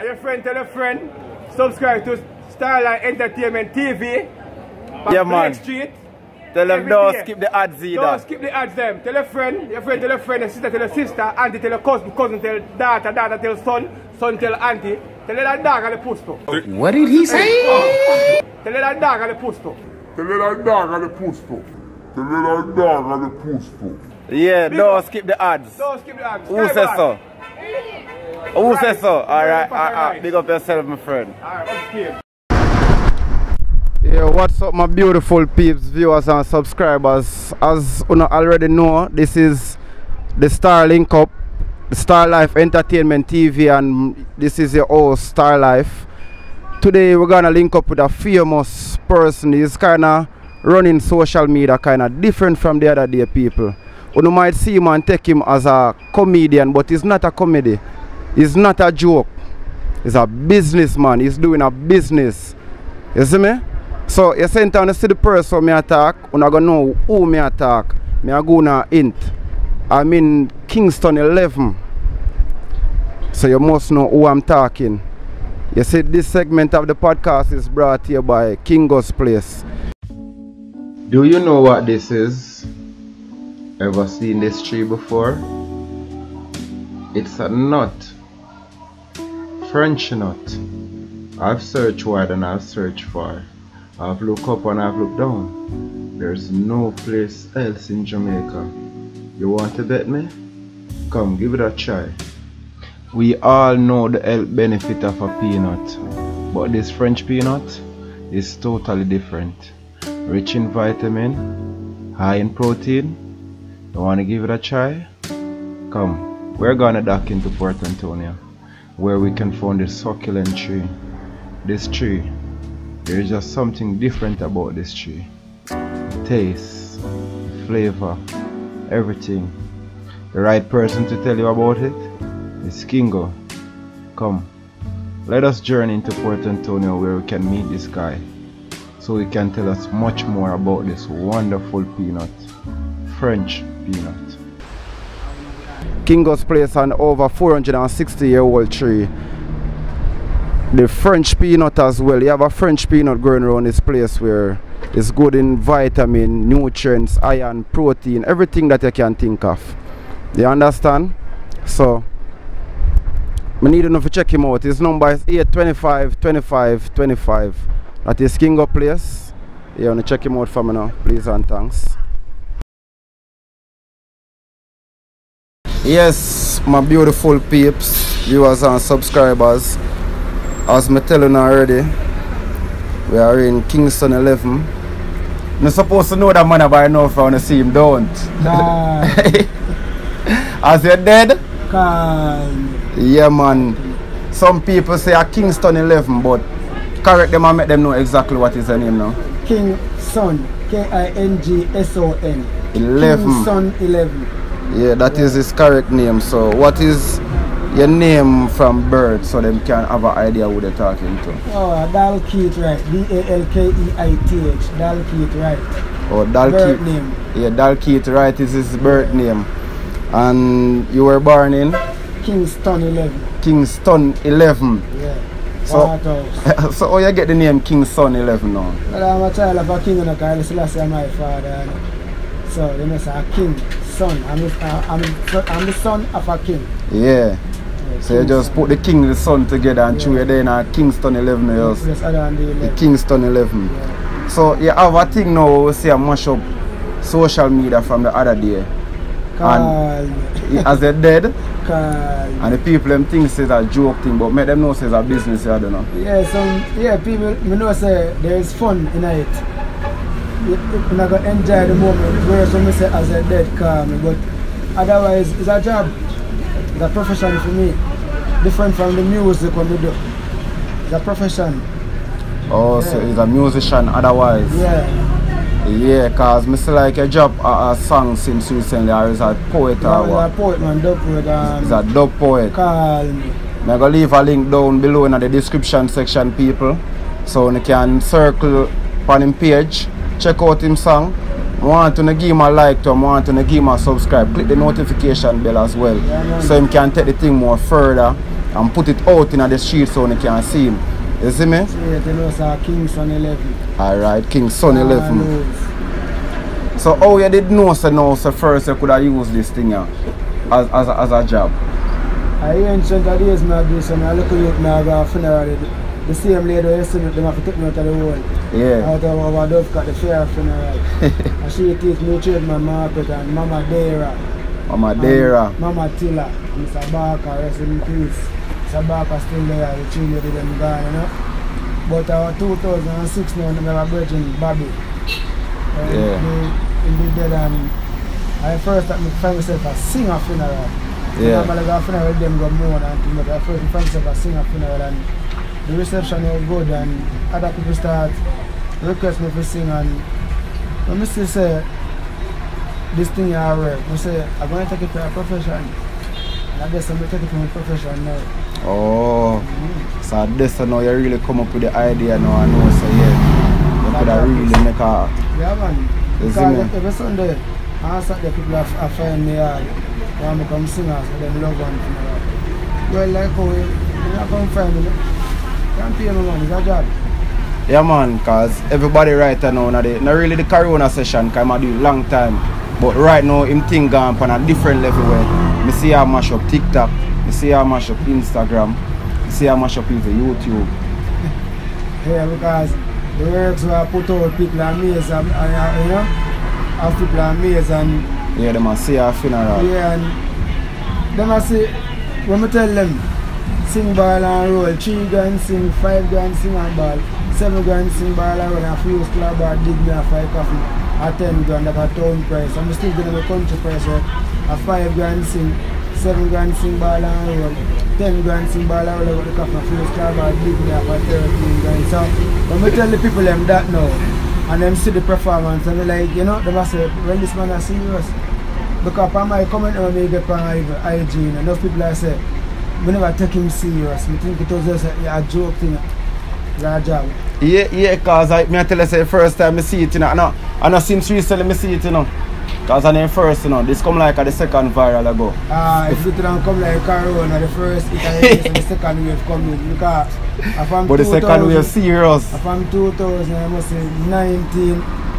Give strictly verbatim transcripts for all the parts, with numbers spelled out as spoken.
And your friend tell a friend, subscribe to Star Life Entertainment T V. Yeah, man. Street. Tell them don't day. skip the ads either. Don't skip the ads them. Tell a friend, your friend tell a friend, your sister tell a sister, auntie tell a cousin, cousin tell daughter, daughter tell son, son tell auntie. Tell that dog and the posto. What did he say? Oh. Tell that dog and the posto. Tell that dog and the posto. Tell that dog and the posto. Yeah, don't skip the ads. Don't skip the ads. Who says so? Who says so? Alright, alright, big up yourself, my friend. Alright, let's keep. Yeah, what's up, my beautiful peeps, viewers and subscribers? As you already know, this is the Star Link Up, the Star Life Entertainment T V, and this is your host, Star Life. Today we're gonna link up with a famous person. He's kinda running social media kinda different from the other day people. You might see him and take him as a comedian, but he's not a comedy. He's not a joke. He's a businessman. He's doing a business. You see me? So you sent down to see the person me attack, you are gonna know who me attack. Me a gonna hint. I'm in Kingston eleven. So you must know who I'm talking. You see, this segment of the podcast is brought here by Kingo's Place. Do you know what this is? Ever seen this tree before? It's a nut. French nut. I've searched wide and I've searched far. I've looked up and I've looked down. There's no place else in Jamaica. You want to bet me? Come, give it a try. We all know the health benefit of a peanut, but this French peanut is totally different. Rich in vitamin, high in protein. You want to give it a try? Come, we're gonna dock into Port Antonio, where we can find this succulent tree. This tree. There's just something different about this tree. The taste, the flavor, everything. The right person to tell you about it is Kingo. Come, let us journey into Port Antonio where we can meet this guy, so he can tell us much more about this wonderful peanut, French peanut. Kingo's Place, an over four hundred sixty year old tree. The French peanut as well. You have a French peanut growing around this place where it's good in vitamin, nutrients, iron, protein, everything that you can think of. You understand? So, I need enough to check him out. His number is eight two five, two five, two five. That is Kingo Place. You want to check him out for me now, please and thanks. Yes, my beautiful peeps, viewers and subscribers. As I tell you already, we are in Kingston eleven. You're supposed to know that man by now if I want to see him, don't? Nah. As you're dead? Can. Yeah, man. Some people say a Kingston eleven, but correct them and make them know exactly what is the name now. Kingson. K I N G S O N. eleven. Kingson eleven. Yeah, that is his correct name. So what is your name from birth, so them can have an idea who they're talking to? Oh, Dalkeith Wright. D A L K E I T H. Dalkeith Wright. Oh, Dalkeith. Birth name. Yeah, Dalkeith Wright is his birth name. And you were born in? Kingston eleven. Kingston eleven. Yeah. So, so how you get the name Kingston eleven now? Well, I'm a child of a king and a guy. This last year my father. So, they must say king, son. I'm the, I'm, the, I'm the son of a king. Yeah. So Kingston. You just put the king and the son together and yeah. Chew it there in a Kingston eleven years. Yes, I don't do eleven. The Kingston eleven. Yeah. So you have a thing now, say a mash up social media from the other day. Call. And as they're dead. Call. And the people them think it's a joke thing, but make them know it's a business, I don't know. Yeah, some yeah, people me know say there is fun in it. You are gonna enjoy the moment, whereas when I say as they're dead, calm, but otherwise it's a job. The profession for me, different from the music what we do. The profession. Oh, yeah. So he's a musician otherwise. Yeah. Yeah, cause me see like a job a, a song since recently, or is a poet yeah, or what? He's a poet, man, dub poet. Um, he's a dub poet. Call me. I'm gonna leave a link down below in the description section, people, so you can circle on him page, check out him song. Want to give him a like to him, want to give him a subscribe, click the notification bell as well, yeah, so him can take the thing more further and put it out in the street so you can see him. You see me? Yeah, tell us uh, Kingston eleven. Alright, Kingston eleven. Ah, so how you did know so now, so first you could have used this thing uh, as, as, as a job? I ancient days I do some I look youth now go funeral. The same lady who used to them have to take me out of the world. Yeah. Out of our dove got the fair funeral. And she teach me trade my market and Mama Dera. Mama Dera. Mama Tilla. Mister Barker, rest in peace. Mister Barker still there, the children didn't die, you know. But our two thousand six now, we have a virgin Bobby. And yeah. He did dead and I first found myself a singer funeral. Yeah. Normally go funeral with them go mourn and things, but I first found myself a singer funeral and the reception was good and other people start request me to sing and when I still say this thing is rare, I say I'm going to take it for a profession and I guess I'm going to take it for my profession now. Oh, mm-hmm. So this now you really come up with the idea now and know so yeah, you could have really make a... Yeah man, because every Sunday I Saturday people have find me hard. When I become singers, so they love one funeral. Well, like how you come find me, you can't pay me money, it's a job. Yeah man, because everybody right now, not really the Corona session, because I'm doing a long time. But right now, him thing gone on a different level where I see I mash up TikTok, I see I mash up Instagram, I see I mash up even YouTube. Yeah, because the works were put out, people are amazed, and, and, you know, have people are amazed and... Yeah, they must see our funeral. Yeah, and they must see, when we tell them, sing ball and roll, three grand sing, five grand sing and ball, seven grand sing ball and roll, and few club bar, dig me a five coffee, a ten grand, like a town price. I'm still getting a country price, right? A five grand sing, seven grand sing ball and roll, ten grand sing ball and roll, the coffee, a few club bar, dig me up a thirteen grand. So when we tell the people them that now, and them see the performance and they like, you know, they must say, when this man is serious. Because I might comment on me get on I G and those people I say, we never take him serious. We think it was just a joke thing. Like a job. Yeah, yeah, because I, I tell you the first time I see it, you know, and I, and I since recently I see it, you know. Because I know first, you know, this come like the second viral ago. Ah, if it don't come like Corona, the first it and the second wave coming. Because from but the second wave serious. From two thousand, I must say nineteen.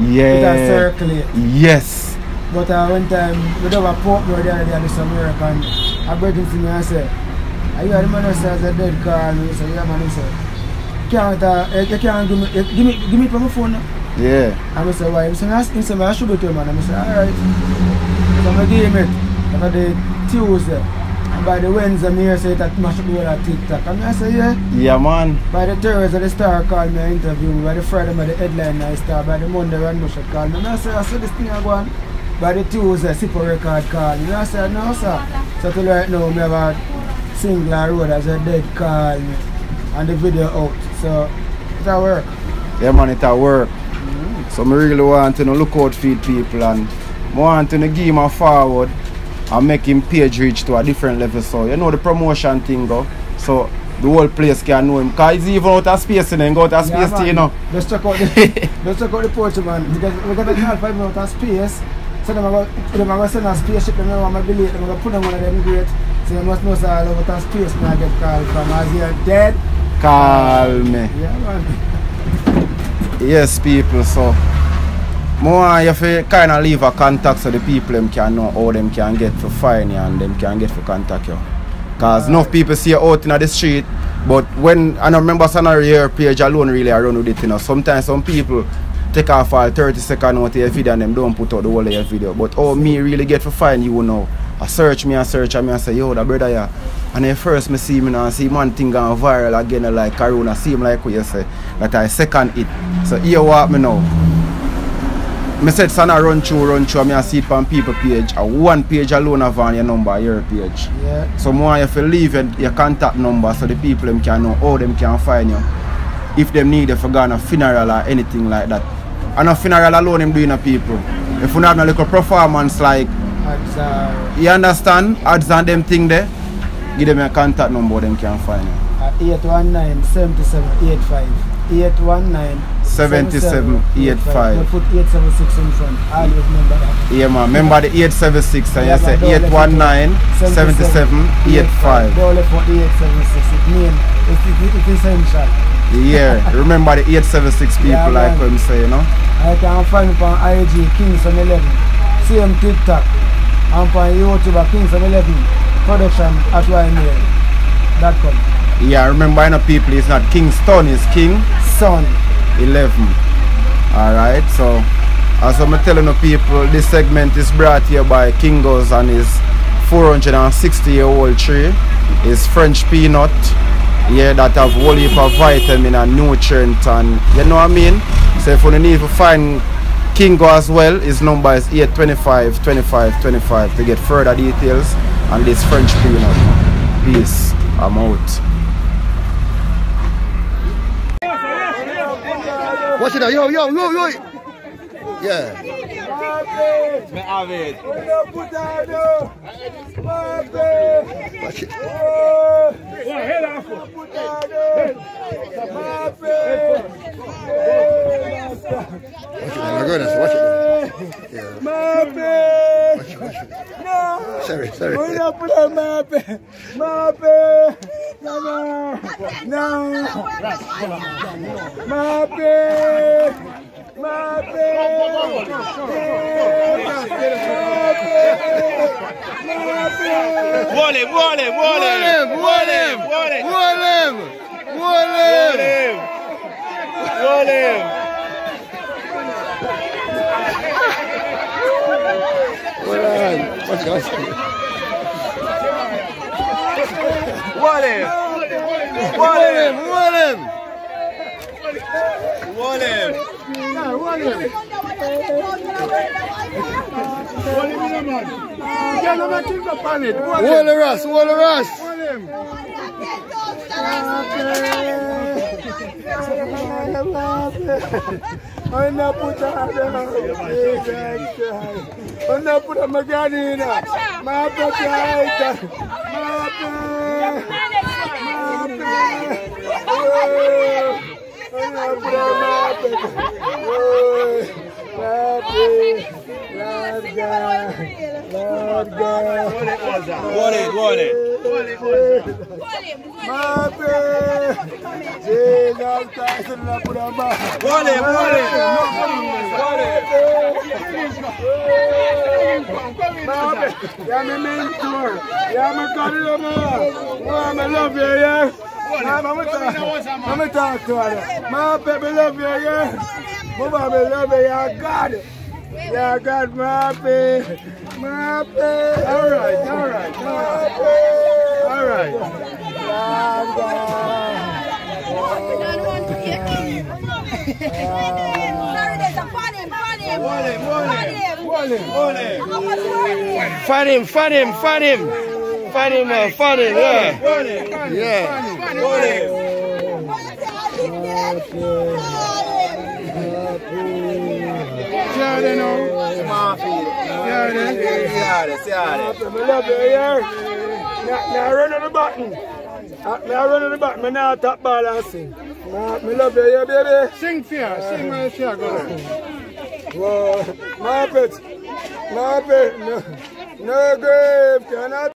Yeah. It circulate. Yes. But uh, one time, we don't have a port there, they had this American. I brought him to me and said, are you a man who says a dead car? And he said, yeah man, he said, can't, uh, you can't give me, uh, give me, give me from my phone. Yeah. And I said, why? He said, I should do it, man. And I said, alright. So I gave it on the Tuesday. And by the Wednesday, I said, I should do it on TikTok. And I said, yeah. Yeah, man. By the Thursday, the star called me an interview. By the Friday, by the headline, I star. By the Monday, Randy Bush called me. And I said, I said, this thing I go on. By the Tuesday, sip a record call. You know, I said, no, sir. So till right now, I have a single road as a dead call and the video out. So it'll work. Yeah, man, it'll work. So I really want to look out for people and I want to give him a forward and make him page reach to a different level. So you know the promotion thing go. So the whole place can know him. Because he's even out of space and then go out of space yeah, to, you know. Let's check out the, let's check out the portrait, man. Because we got a call for him out of space. So they're going to send a spaceship and I'm going to delete them. I'm going to put them one of them great. So you must know so all over that space when I get called from. As you're dead. Calm me. Yeah, man. Yes, people, so more you have to kind of leave a contact so the people them can know how them can get to find you and them can get to contact you. Because enough people see you out in the street, but when, and I remember some of your page alone really around with it, you know, sometimes some people take off all thirty seconds out of your video and them don't put out the whole of your video. But how me really get to find you now, I search me and search and I say, yo, the brother yeah. And then first I see me and see one thing going viral again like Corona, see him like what you say, that I second it. So here what me now. I said Sana run through, run through, and I see it on people page. And one page alone of your number, your page. Yeah. So more you have to leave your, your contact number so the people them can know how them can find you. If them need you for going to a funeral or anything like that. And a funeral alone them doing a people. If you have a little performance like you understand? Ads and them thing there. Give them a contact number, them can find you. Uh, eight one nine seven seven eight five. eight one nine seven seven eight five. You put eight seven six in front. I always remember that. Yeah, man. Remember the eight seven six. And yeah, you say eight one nine seven seven eight five. Don't look for eight seven six. It means it's, it's, it's essential. Yeah, remember the eight seven six people, yeah, like what I'm saying, you know? I can find me on I G, Kingston eleven. Same TikTok. I'm on YouTube, Kingston eleven. Production at Y M A dot com. Yeah, remember, you know, people, it's not Kingston, it's Kingson eleven. Alright, so as I'm telling the people, this segment is brought here by Kingo's and his four hundred sixty year old tree. His French peanut. Yeah, that have whole heap of vitamin and nutrient, and you know what I mean? So if you need to find Kingo as well, his number is eight two five, two five, two five to get further details on this French peanut. Peace, I'm out. Watch it out, yo, yo, yo, yo. Yeah. Watch it. Sorry, sorry. No, no, no, What him? What him? What him? What him? What him? What I'm gonna talk to her. My baby love you, yeah. My baby love you, yeah. God, yeah, God, my baby, my baby. All right, all right, all right, all right. Fight him, fight him. Fight him, uh, fight him, yeah. Fight him, fight him, yeah. No grave cannot